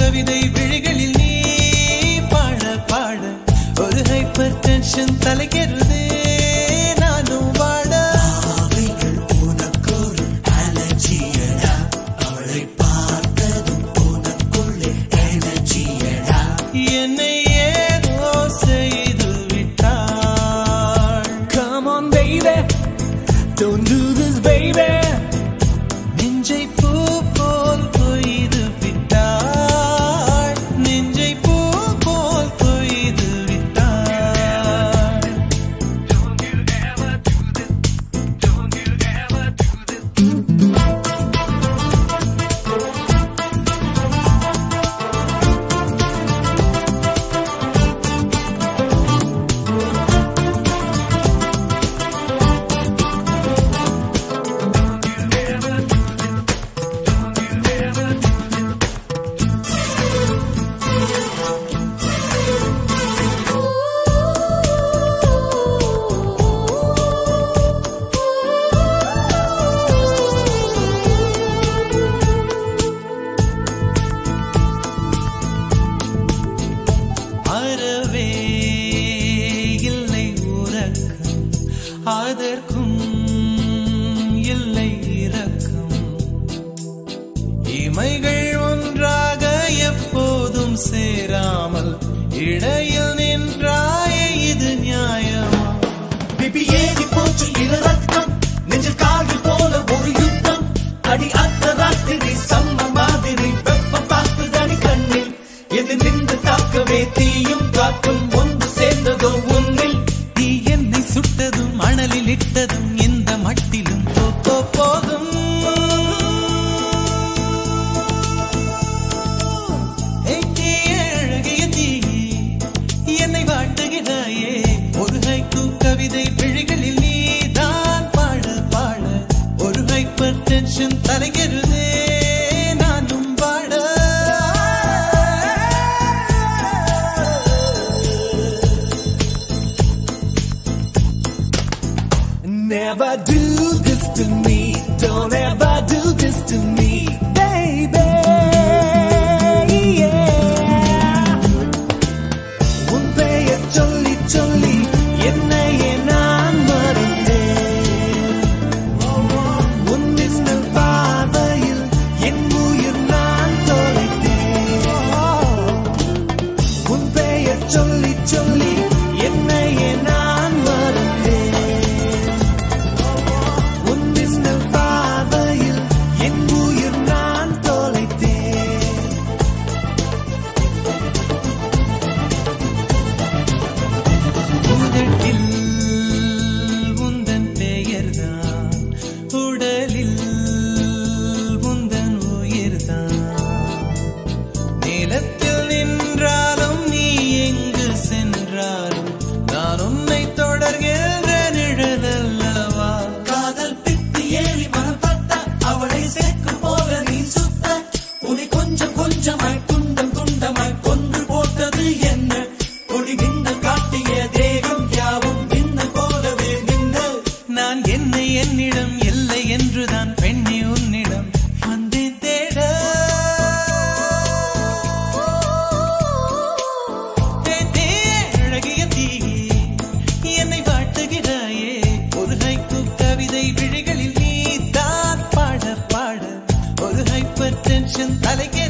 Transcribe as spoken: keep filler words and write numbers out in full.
कविதை விழிகளில் நீ பாட பாட ஒரு ஹைப்பர் டென்ஷன் தலைகிறது நானும் வாட I like it.